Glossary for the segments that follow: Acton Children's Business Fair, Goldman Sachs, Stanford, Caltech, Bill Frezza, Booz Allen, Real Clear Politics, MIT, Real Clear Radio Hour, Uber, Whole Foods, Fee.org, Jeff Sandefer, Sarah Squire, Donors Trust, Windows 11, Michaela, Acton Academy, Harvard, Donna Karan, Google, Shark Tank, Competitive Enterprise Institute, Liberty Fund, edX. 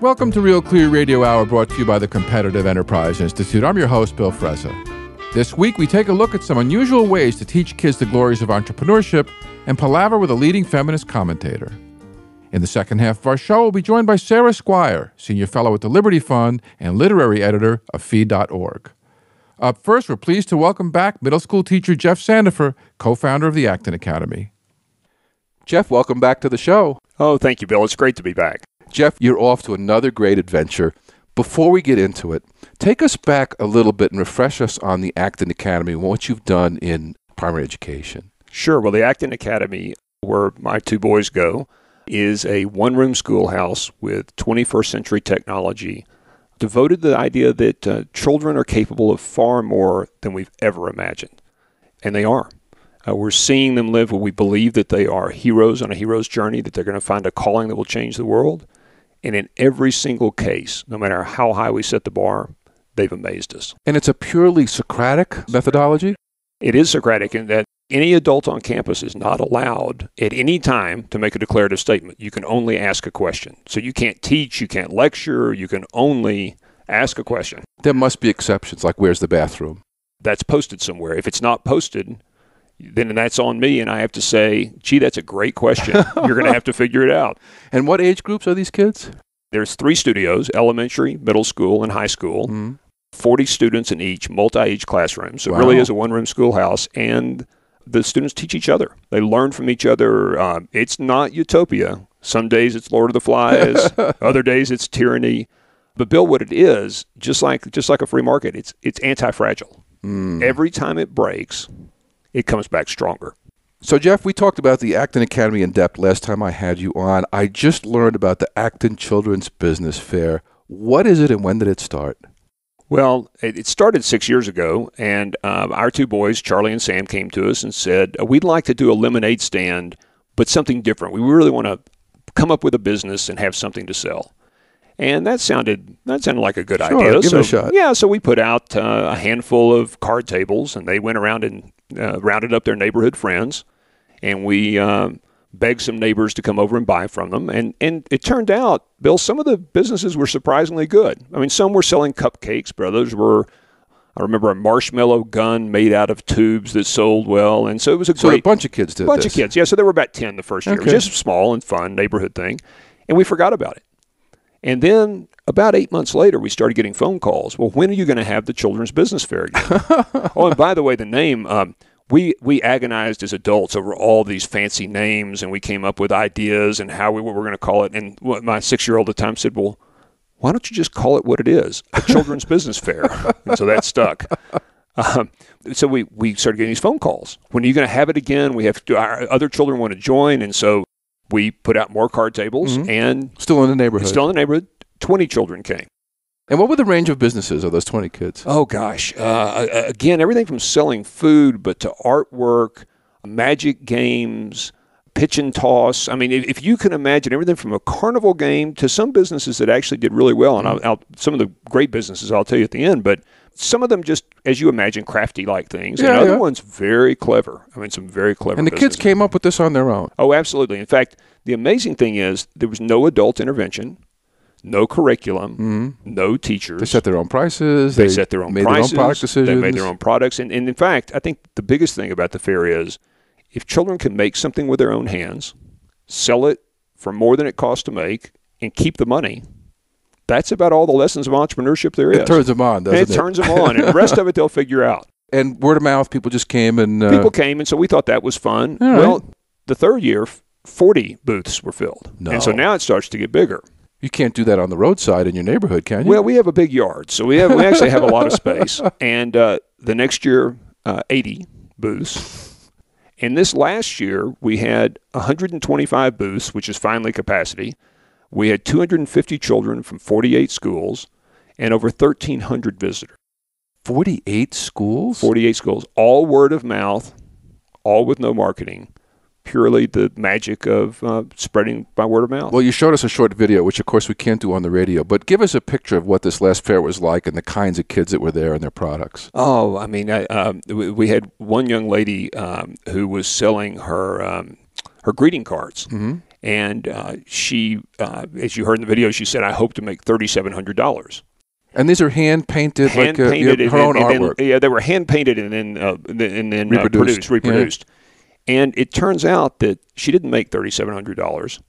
Welcome to Real Clear Radio Hour, brought to you by the Competitive Enterprise Institute. I'm your host, Bill Frezza. This week, we take a look at some unusual ways to teach kids the glories of entrepreneurship and palaver with a leading feminist commentator. In the second half of our show, we'll be joined by Sarah Squire, Senior Fellow at the Liberty Fund and Literary Editor of Fee.org. Up first, we're pleased to welcome back middle school teacher Jeff Sandefer, co-founder of the Acton Academy. Jeff, welcome back to the show. Oh, thank you, Bill. It's great to be back. Jeff, you're off to another great adventure. Before we get into it, take us back a little bit and refresh us on the Acton Academy and what you've done in primary education. Sure. Well, the Acton Academy, where my two boys go, is a one-room schoolhouse with 21st century technology devoted to the idea that children are capable of far more than we've ever imagined. And they are. We're seeing them live where we believe that they are heroes on a hero's journey, that they're going to find a calling that will change the world. And in every single case, no matter how high we set the bar, they've amazed us. And it's a purely Socratic methodology? It is Socratic in that any adult on campus is not allowed at any time to make a declarative statement. You can only ask a question. So you can't teach, you can't lecture, you can only ask a question. There must be exceptions, like where's the bathroom? That's posted somewhere. If it's not posted, then that's on me, and I have to say, gee, that's a great question. You're going to have to figure it out. And what age groups are these kids? There's three studios, elementary, middle school, and high school, 40 students in each, multi-age classroom. So wow. It really is a one-room schoolhouse, and the students teach each other. They learn from each other. It's not utopia. Some days it's Lord of the Flies. Other days it's tyranny. But, Bill, what it is, just like a free market, it's anti-fragile. Every time it breaks, it comes back stronger. So, Jeff, we talked about the Acton Academy in depth last time I had you on. I just learned about the Acton Children's Business Fair. What is it and when did it start? Well, it started 6 years ago, and our two boys, Charlie and Sam, came to us and said, we'd like to do a lemonade stand, but something different. We really want to come up with a business and have something to sell. And that sounded like a good idea. Sure, give it a shot. Yeah, so we put out a handful of card tables, and they went around and rounded up their neighborhood friends, and we begged some neighbors to come over and buy from them. And it turned out, Bill, some of the businesses were surprisingly good. I mean, some were selling cupcakes, but others were, I remember, a marshmallow gun made out of tubes that sold well. And so it was a bunch of kids did this. Yeah. So there were about 10 the first year. Okay. Just small and fun neighborhood thing. And we forgot about it. And then about 8 months later, we started getting phone calls. Well, when are you going to have the Children's Business Fair again? Oh, and by the way, the name, we agonized as adults over all these fancy names, and we came up with ideas and how we were going to call it. And my 6-year-old at the time said, well, why don't you just call it what it is, a Children's Business Fair? And so that stuck. So we started getting these phone calls. When are you going to have it again? We have our other children want to join, and so we put out more card tables, and still in the neighborhood, 20 children came. And what were the range of businesses of those 20 kids? Oh, gosh. Again, everything from selling food, but to artwork, magic games, pitch and toss. I mean, if you can imagine, everything from a carnival game to some businesses that actually did really well. And some of the great businesses I'll tell you at the end, but some of them just, as you imagine, crafty-like things, and other ones very clever. I mean, some very clever businesses. And the kids came up with this on their own. Oh, absolutely. In fact, the amazing thing is there was no adult intervention, no curriculum, no teachers. They set their own prices. They set their own prices. Their own product decisions. They made their own products. And in fact, I think the biggest thing about the fair is if children can make something with their own hands, sell it for more than it costs to make, and keep the money, that's about all the lessons of entrepreneurship there is. It turns them on, doesn't it? It turns them on, and the rest of it they'll figure out. And word of mouth, people just came and... people came, and so we thought that was fun. Right. Well, the third year, 40 booths were filled. No. And so now it starts to get bigger. You can't do that on the roadside in your neighborhood, can you? Well, we have a big yard, so we actually have a lot of space. And the next year, 80 booths. And this last year, we had 125 booths, which is finally capacity. We had 250 children from 48 schools and over 1,300 visitors. 48 schools? 48 schools. All word of mouth, all with no marketing, purely the magic of spreading by word of mouth. Well, you showed us a short video, which of course we can't do on the radio, but give us a picture of what this last fair was like and the kinds of kids that were there and their products. Oh, I mean, we had one young lady who was selling her greeting cards. And she, as you heard in the video, she said, I hope to make $3,700. And these are hand-painted, like her own artwork. Yeah, they were hand-painted and then reproduced. Yeah. And it turns out that she didn't make $3,700.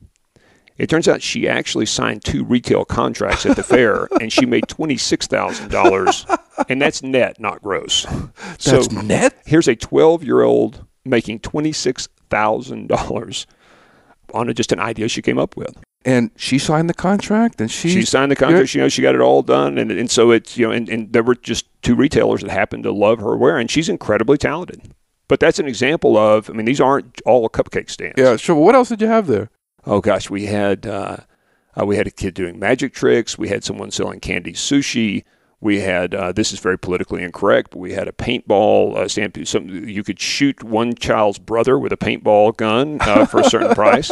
It turns out she actually signed 2 retail contracts at the fair, and she made $26,000. And that's net, not gross. That's so net? Here's a 12-year-old making $26,000 on just an idea she came up with. And she signed the contract, and she signed the contract. Good. You know, she got it all done, and so it's, you know, and there were just 2 retailers that happened to love her wear, and she's incredibly talented. But that's an example of, I mean, these aren't all cupcake stands. Yeah, sure. What else did you have there? Oh gosh, we had a kid doing magic tricks. We had someone selling candy sushi. We had this is very politically incorrect, but we had a paintball stand. You could shoot one child's brother with a paintball gun for a certain price.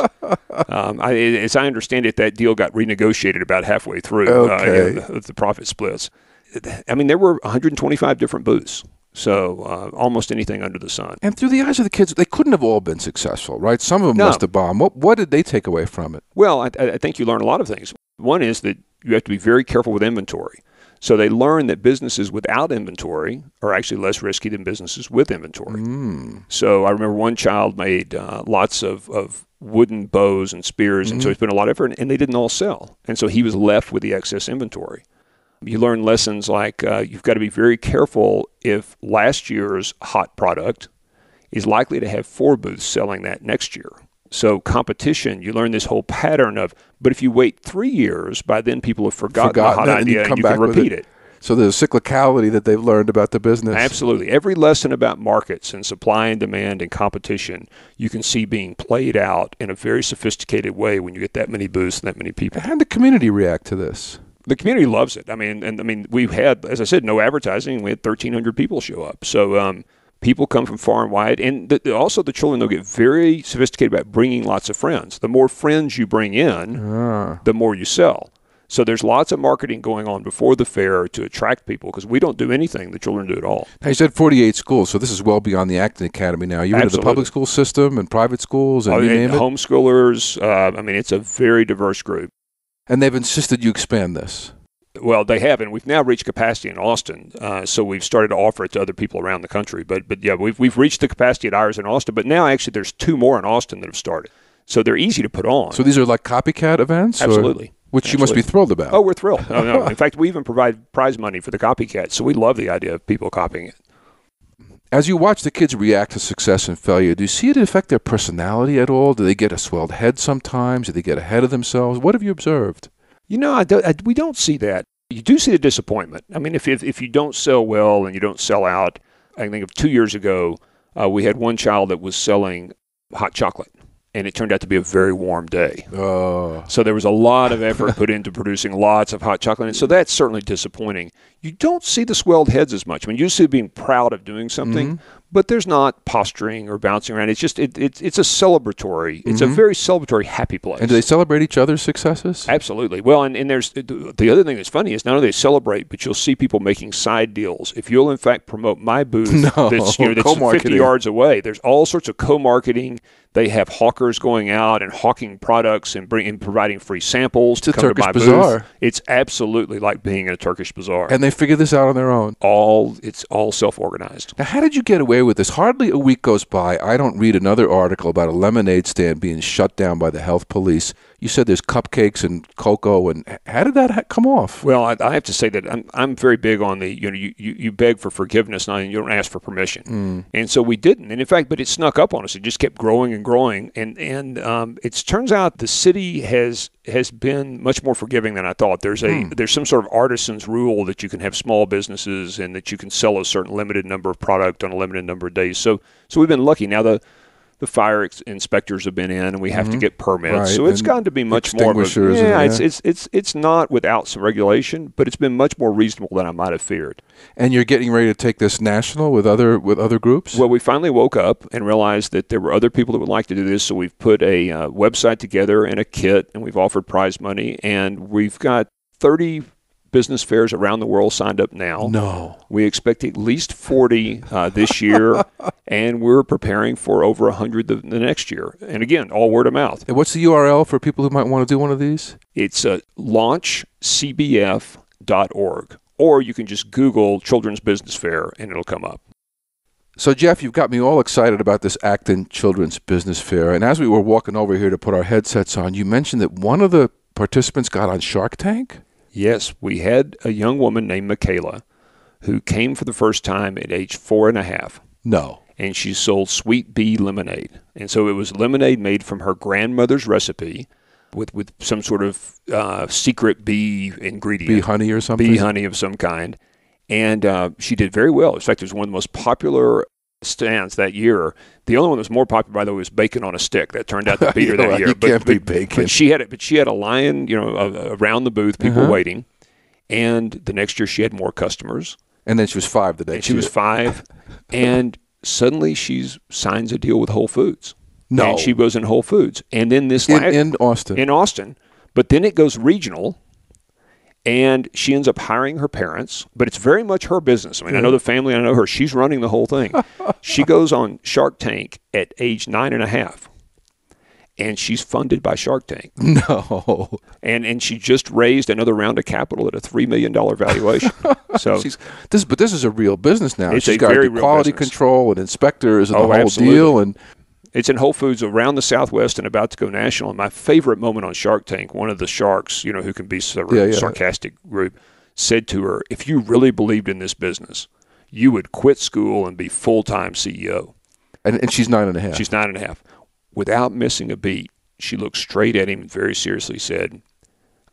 As I understand it, that deal got renegotiated about halfway through. Okay. The profit splits. I mean, there were 125 different booths. So almost anything under the sun. And through the eyes of the kids, they couldn't have all been successful, right? Some of them must have bombed. What did they take away from it? Well, I think you learn a lot of things. One is that you have to be very careful with inventory. So they learn that businesses without inventory are actually less risky than businesses with inventory. Mm. So I remember one child made lots of wooden bows and spears, and so he spent a lot of effort, and they didn't all sell. And so he was left with the excess inventory. You learn lessons like you've got to be very careful if last year's hot product is likely to have 4 booths selling that next year. So competition, you learn this whole pattern of, but if you wait 3 years, by then people have forgotten the hot idea, and you can repeat it. So there's a cyclicality that they've learned about the business. Absolutely. Every lesson about markets and supply and demand and competition, you can see being played out in a very sophisticated way when you get that many booths and that many people. How did the community react to this? The community loves it. I mean, we've had, as I said, no advertising. We had 1,300 people show up. So people come from far and wide. And also the children, they'll get very sophisticated about bringing lots of friends. The more friends you bring in, the more you sell. So there's lots of marketing going on before the fair to attract people, because we don't do anything. The children do it all. Now, you said 48 schools, so this is well beyond the Acton Academy now. You're into the public school system and private schools and homeschoolers. It's a very diverse group. And they've insisted you expand this. Well, they have, and we've now reached capacity in Austin, so we've started to offer it to other people around the country. But yeah, we've reached the capacity at ours in Austin, but now actually there's 2 more in Austin that have started. So they're easy to put on. So these are like copycat events? Absolutely. You must be thrilled about. Oh, we're thrilled. No. In fact, we even provide prize money for the copycat, so we love the idea of people copying it. As you watch the kids react to success and failure, do you see it affect their personality at all? Do they get a swelled head sometimes? Do they get ahead of themselves? What have you observed? You know, we don't see that. You do see the disappointment. I mean, if you don't sell well and you don't sell out, I think of 2 years ago, we had one child that was selling hot chocolate, and it turned out to be a very warm day. Oh. So there was a lot of effort put into producing lots of hot chocolate. And so that's certainly disappointing. You don't see the swelled heads as much. I mean, you see being proud of doing something, but there's not posturing or bouncing around. It's just, it's a celebratory, it's a very celebratory, happy place. And do they celebrate each other's successes? Absolutely. Well, and there's the other thing that's funny is not only they celebrate, but you'll see people making side deals. If you'll, in fact, promote my booth that's 50 yards away, there's all sorts of co-marketing. They have hawkers going out and hawking products and providing free samples to come to my booth. It's absolutely like being in a Turkish bazaar. And they figure this out on their own. It's all self-organized. Now, how did you get away with this? Hardly a week goes by, I don't read another article about a lemonade stand being shut down by the health police. You said there's cupcakes and cocoa, and how did that come off? Well, I have to say that I'm very big on the, you know, you beg for forgiveness, and you don't ask for permission. And so we didn't. And in fact, but it snuck up on us. It just kept growing and growing. And it turns out the city has been much more forgiving than I thought. There's some sort of artisan's rule that you can have small businesses and that you can sell a certain limited number of product on a limited number of days. So we've been lucky. Now the fire inspectors have been in, and we have to get permits. Right. So it's gotten to be much more. It's not without some regulation, but it's been much more reasonable than I might have feared. And you're getting ready to take this national with other groups? Well, we finally woke up and realized that there were other people that would like to do this. So we've put a website together and a kit, and we've offered prize money, and we've got 30 business fairs around the world signed up now. No. We expect at least 40 this year, and we're preparing for over 100 the next year. And again, all word of mouth. And what's the URL for people who might want to do one of these? It's launchcbf.org, or you can just Google Children's Business Fair, and it'll come up. So, Jeff, you've got me all excited about this Acton Children's Business Fair. And as we were walking over here to put our headsets on, you mentioned that one of the participants got on Shark Tank? Yes. We had a young woman named Michaela who came for the first time at age 4.5. No. And she sold Sweet Bee lemonade. And so it was lemonade made from her grandmother's recipe with some sort of secret bee ingredient. Bee honey or something? Bee honey of some kind. And she did very well. In fact, it was one of the most popular stands that year. The only one that was more popular, by the way, was bacon on a stick. That turned out to beat her that year. You can't beat bacon. But she had a line, around the booth, people waiting. And the next year, she had more customers. And then she was 5 the day. She was 5, and suddenly she signs a deal with Whole Foods. No, and she goes in Whole Foods, and then this in Austin. But then it goes regional. And she ends up hiring her parents, but it's very much her business. I mean, I know the family, I know her. She's running the whole thing. She goes on Shark Tank at age 9.5, and she's funded by Shark Tank. No. And she just raised another round of capital at a $3 million valuation. So this is a real business now. She's got to do quality control and inspectors and the whole deal. And it's in Whole Foods around the Southwest and about to go national. And my favorite moment on Shark Tank, one of the sharks, who can be sarcastic group, said to her, "If you really believed in this business, you would quit school and be full-time CEO." And she's 9.5. She's 9.5. Without missing a beat, she looked straight at him and very seriously said,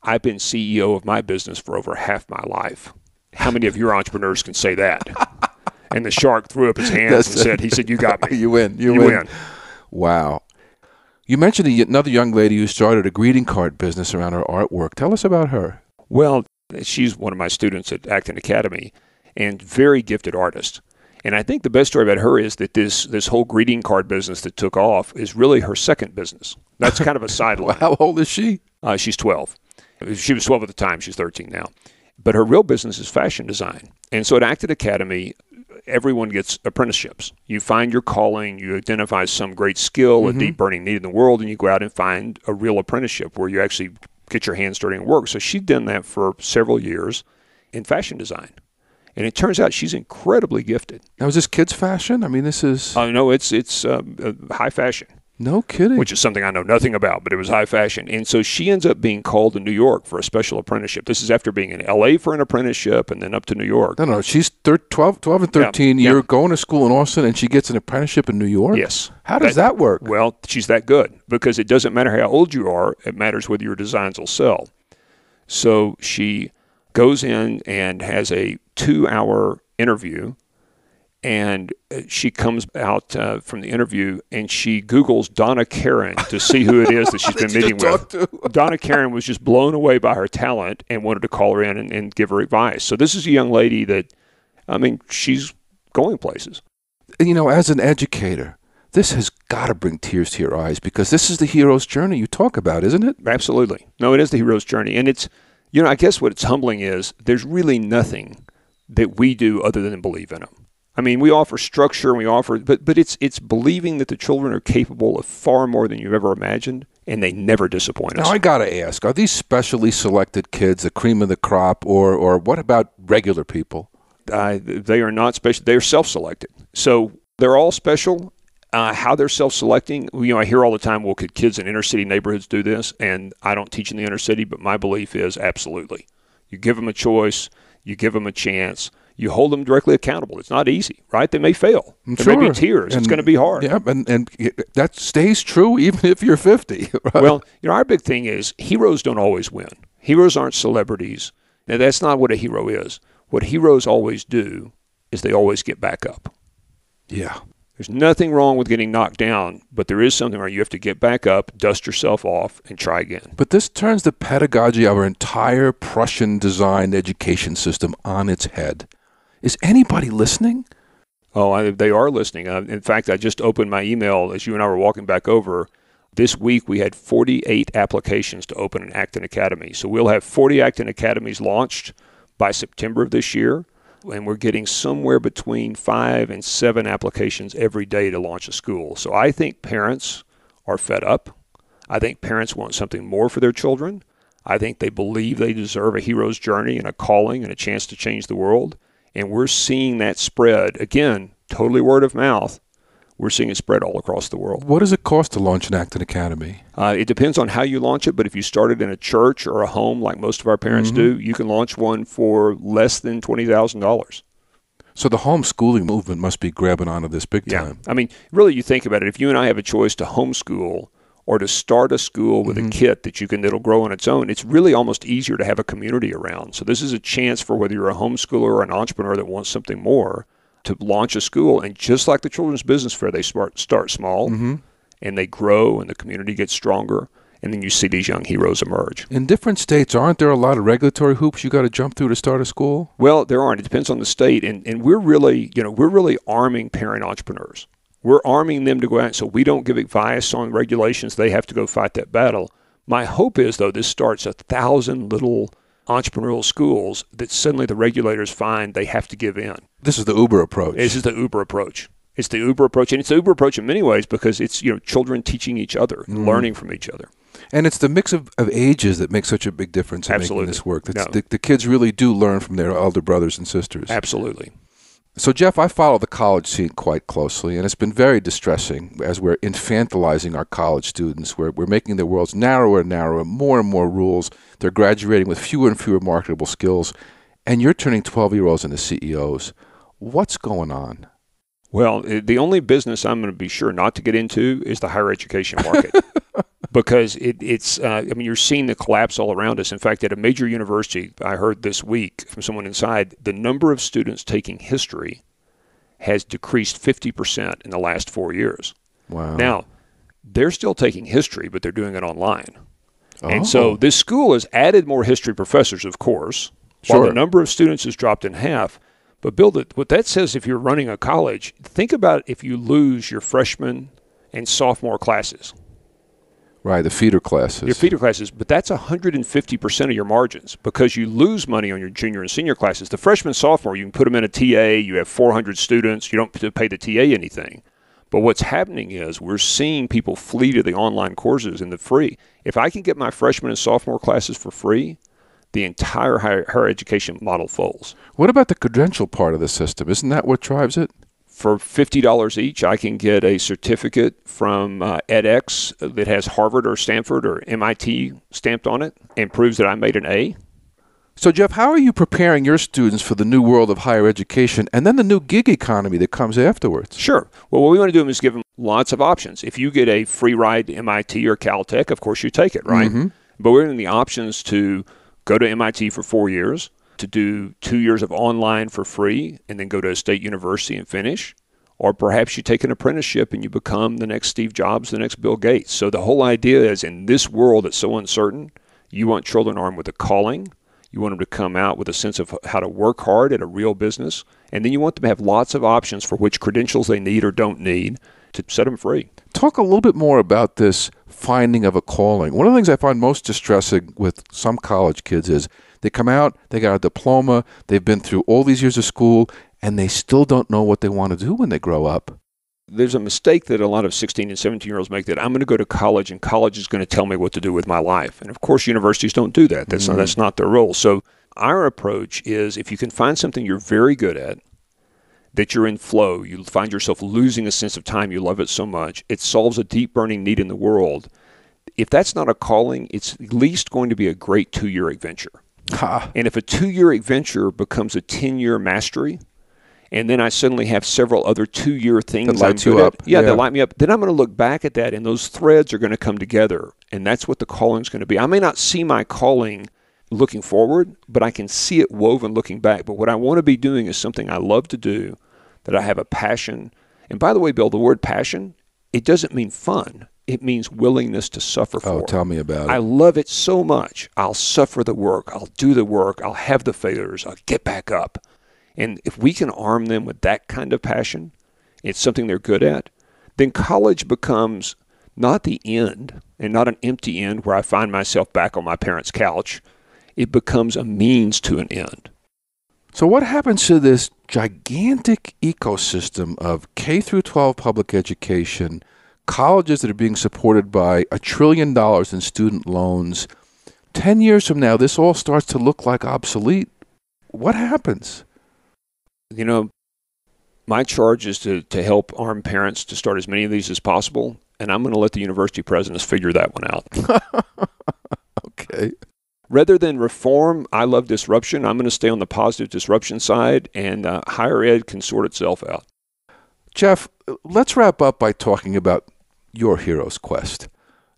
"I've been CEO of my business for over half my life. How many of your entrepreneurs can say that?" And the shark threw up his hands and said, "You got me. You win. You win. Wow. You mentioned another young lady who started a greeting card business around her artwork. Tell us about her. Well, she's one of my students at Acton Academy and very gifted artist. And I think the best story about her is that this whole greeting card business that took off is really her second business. That's kind of a sideline. How old is she? She's 12. She was 12 at the time. She's 13 now. But her real business is fashion design. And so at Acton Academy, everyone gets apprenticeships. You find your calling, you identify some great skill, a deep burning need in the world, and you go out and find a real apprenticeship where you actually get your hands dirty and work. So she'd done that for several years in fashion design. And it turns out she's incredibly gifted. Now, is this kids' fashion? I mean, this is... Oh, no, it's high fashion. No kidding. Which is something I know nothing about, but it was high fashion. And so she ends up being called to New York for a special apprenticeship. This is after being in L.A. for an apprenticeship and then up to New York. No. She's 12 and 13. Yeah. You're going to school in Austin and she gets an apprenticeship in New York? Yes. How does that work? Well, she's that good because it doesn't matter how old you are. It matters whether your designs will sell. So she goes in and has a 2-hour interview. And she comes out from the interview and she Googles Donna Karan to see who it is that she's been meeting with. Donna Karan was just blown away by her talent and wanted to call her in and give her advice. So this is a young lady that, I mean, she's going places. As an educator, this has got to bring tears to your eyes because this is the hero's journey you talk about, isn't it? Absolutely. No, it is the hero's journey. And it's, I guess what it's humbling is there's really nothing that we do other than believe in them. I mean, we offer structure and we offer, but it's believing that the children are capable of far more than you've ever imagined, and they never disappoint us. Now, I got to ask, are these specially selected kids the cream of the crop, or what about regular people? They are not special. They are self-selected. So they're all special. How they're self-selecting, I hear all the time, well, could kids in inner city neighborhoods do this? And I don't teach in the inner city, but my belief is absolutely. You give them a choice. You give them a chance. You hold them directly accountable. It's not easy, right? They may fail. There may be tears. It's going to be hard. Yeah, and that stays true even if you're 50. Right? Well, our big thing is heroes don't always win. Heroes aren't celebrities. Now, that's not what a hero is. What heroes always do is they always get back up. Yeah. There's nothing wrong with getting knocked down, but there is something where you have to get back up, dust yourself off, and try again. But this turns the pedagogy of our entire Prussian-designed education system on its head. Is anybody listening? Oh, they are listening. In fact, I just opened my email as you and I were walking back over. This week, we had 48 applications to open an Acton Academy. So we'll have 40 Acton Academies launched by September of this year. And we're getting somewhere between 5 and 7 applications every day to launch a school. So I think parents are fed up. I think parents want something more for their children. I think they believe they deserve a hero's journey and a calling and a chance to change the world. And we're seeing that spread, again, totally word of mouth. We're seeing it spread all across the world. What does it cost to launch an Acton Academy? It depends on how you launch it, but if you started in a church or a home like most of our parents do, you can launch one for less than $20,000. So the homeschooling movement must be grabbing onto this big time. I mean, really, you think about it. If you and I have a choice to homeschool or to start a school with a kit that you can, that'll grow on its own, it's really almost easier to have a community around. So this is a chance for whether you're a homeschooler or an entrepreneur that wants something more, to launch a school. And just like the Children's Business Fair, they start small and they grow and the community gets stronger. And then you see these young heroes emerge. In different states, aren't there a lot of regulatory hoops you got to jump through to start a school? Well, there aren't. It depends on the state. And we're really, you know, we're really arming parent entrepreneurs. We're arming them to go out so we don't give advice on regulations. They have to go fight that battle. My hope is, though, this starts 1,000 little entrepreneurial schools that suddenly the regulators find they have to give in. This is the Uber approach. This is the Uber approach. It's the Uber approach. And it's the Uber approach in many ways because it's, you know, children teaching each other, learning from each other. And it's the mix of ages that makes such a big difference in making this work. The kids really do learn from their elder brothers and sisters. Absolutely. So, Jeff, I follow the college scene quite closely, and it's been very distressing as we're infantilizing our college students. We're making their worlds narrower and narrower, more and more rules. They're graduating with fewer and fewer marketable skills, and you're turning 12-year-olds into CEOs. What's going on? Well, the only business I'm going to be sure not to get into is the higher education market. Because it's you're seeing the collapse all around us. In fact, at a major university, I heard this week from someone inside, the number of students taking history has decreased 50% in the last 4 years. Wow. Now, they're still taking history, but they're doing it online. Oh. And so this school has added more history professors, of course, while the number of students has dropped in half. But Bill, what that says if you're running a college, think about if you lose your freshman and sophomore classes. Right, the feeder classes. Your feeder classes, but that's 150% of your margins because you lose money on your junior and senior classes. The freshman, sophomore, you can put them in a TA, you have 400 students, you don't pay the TA anything. But what's happening is we're seeing people flee to the online courses and the free. If I can get my freshman and sophomore classes for free, the entire higher education model folds. What about the credential part of the system? Isn't that what drives it? For $50 each, I can get a certificate from edX that has Harvard or Stanford or MIT stamped on it and proves that I made an A. So, Jeff, how are you preparing your students for the new world of higher education and then the new gig economy that comes afterwards? Sure. Well, what we want to do is give them lots of options. If you get a free ride to MIT or Caltech, of course you take it, right? But we're giving the options to go to MIT for 4 years, to do 2 years of online for free and then go to a state university and finish. Or perhaps you take an apprenticeship and you become the next Steve Jobs, the next Bill Gates. So the whole idea is in this world that's so uncertain, you want children armed with a calling. You want them to come out with a sense of how to work hard at a real business. And then you want them to have lots of options for which credentials they need or don't need to set them free. Talk a little bit more about this finding of a calling. One of the things I find most distressing with some college kids is they come out, they got a diploma, they've been through all these years of school, and they still don't know what they want to do when they grow up. There's a mistake that a lot of 16- and 17-year-olds make that I'm going to go to college and college is going to tell me what to do with my life. And, of course, universities don't do that. That's not their role. So our approach is if you can find something you're very good at, that you're in flow, you find yourself losing a sense of time, you love it so much, it solves a deep burning need in the world. If that's not a calling, it's at least going to be a great 2-year adventure. And if a 2-year adventure becomes a 10-year mastery, and then I suddenly have several other 2-year things that light you up. That light me up. Then I'm going to look back at that, and those threads are going to come together, and that's what the calling is going to be. I may not see my calling looking forward, but I can see it woven looking back. But what I want to be doing is something I love to do, that I have a passion. And by the way, Bill, the word passion, it doesn't mean fun. It means willingness to suffer for it. Oh, tell me about it. I love it so much. I'll suffer the work. I'll do the work. I'll have the failures. I'll get back up. And if we can arm them with that kind of passion, it's something they're good at, then college becomes not the end, and not an empty end where I find myself back on my parents' couch. It becomes a means to an end. So what happens to this gigantic ecosystem of K through 12 public education, colleges that are being supported by $1 trillion in student loans? 10 years from now, this all starts to look like obsolete. What happens? You know, my charge is to help arm parents to start as many of these as possible, and I'm going to let the university presidents figure that one out. Okay. Rather than reform, I love disruption. I'm going to stay on the positive disruption side, and higher ed can sort itself out. Jeff, let's wrap up by talking about your hero's quest.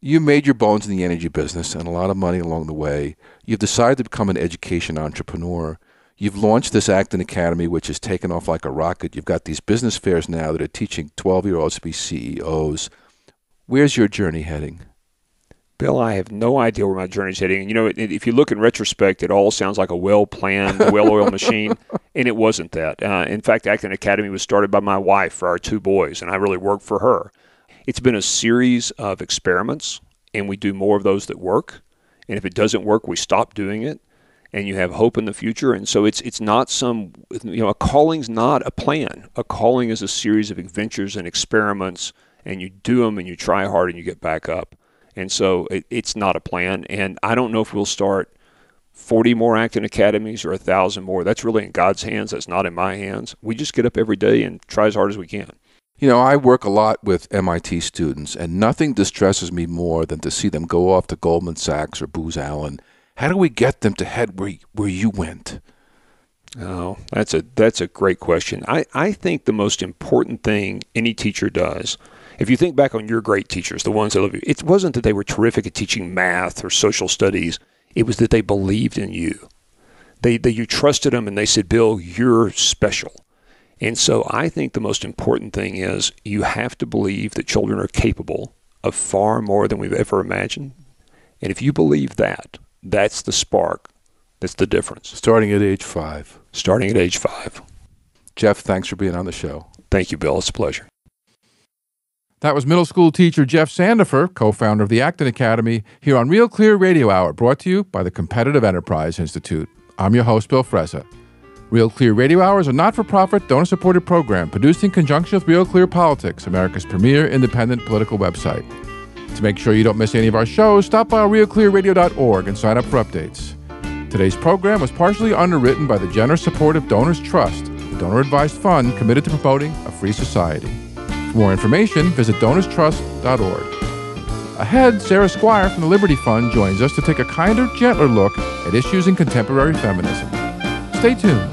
You made your bones in the energy business and a lot of money along the way. You've decided to become an education entrepreneur. You've launched this Acton Academy, which has taken off like a rocket. You've got these business fairs now that are teaching 12-year-olds to be CEOs. Where's your journey heading? Bill, I have no idea where my journey's heading. You know, if you look in retrospect, it all sounds like a well-planned, well-oiled machine, and it wasn't that. In fact, Acton Academy was started by my wife for our two boys, and I really worked for her. It's been a series of experiments, and we do more of those that work. And if it doesn't work, we stop doing it, and you have hope in the future. And so it's not some, you know, a calling's not a plan. A calling is a series of adventures and experiments, and you do them, and you try hard, and you get back up. And so it's not a plan. And I don't know if we'll start 40 more Acton Academies or 1,000 more. That's really in God's hands. That's not in my hands. We just get up every day and try as hard as we can. You know, I work a lot with MIT students, and nothing distresses me more than to see them go off to Goldman Sachs or Booz Allen. How do we get them to head where you went? Oh, that's a great question. I think the most important thing any teacher does, if you think back on your great teachers, the ones that love you, it wasn't that they were terrific at teaching math or social studies. It was that they believed in you. You trusted them, and they said, Bill, you're special. And so I think the most important thing is you have to believe that children are capable of far more than we've ever imagined. And if you believe that, that's the spark. That's the difference. Starting at age 5. Starting at age 5. Jeff, thanks for being on the show. Thank you, Bill. It's a pleasure. That was middle school teacher Jeff Sandefer, co-founder of the Acton Academy, here on Real Clear Radio Hour, brought to you by the Competitive Enterprise Institute. I'm your host, Bill Frezza. Real Clear Radio Hour is a not-for-profit, donor-supported program produced in conjunction with Real Clear Politics, America's premier independent political website. To make sure you don't miss any of our shows, stop by realclearradio.org and sign up for updates. Today's program was partially underwritten by the generous support of Donors Trust, a donor-advised fund committed to promoting a free society. For more information, visit DonorsTrust.org. Ahead, Sarah Squire from the Liberty Fund joins us to take a kinder, gentler look at issues in contemporary feminism. Stay tuned.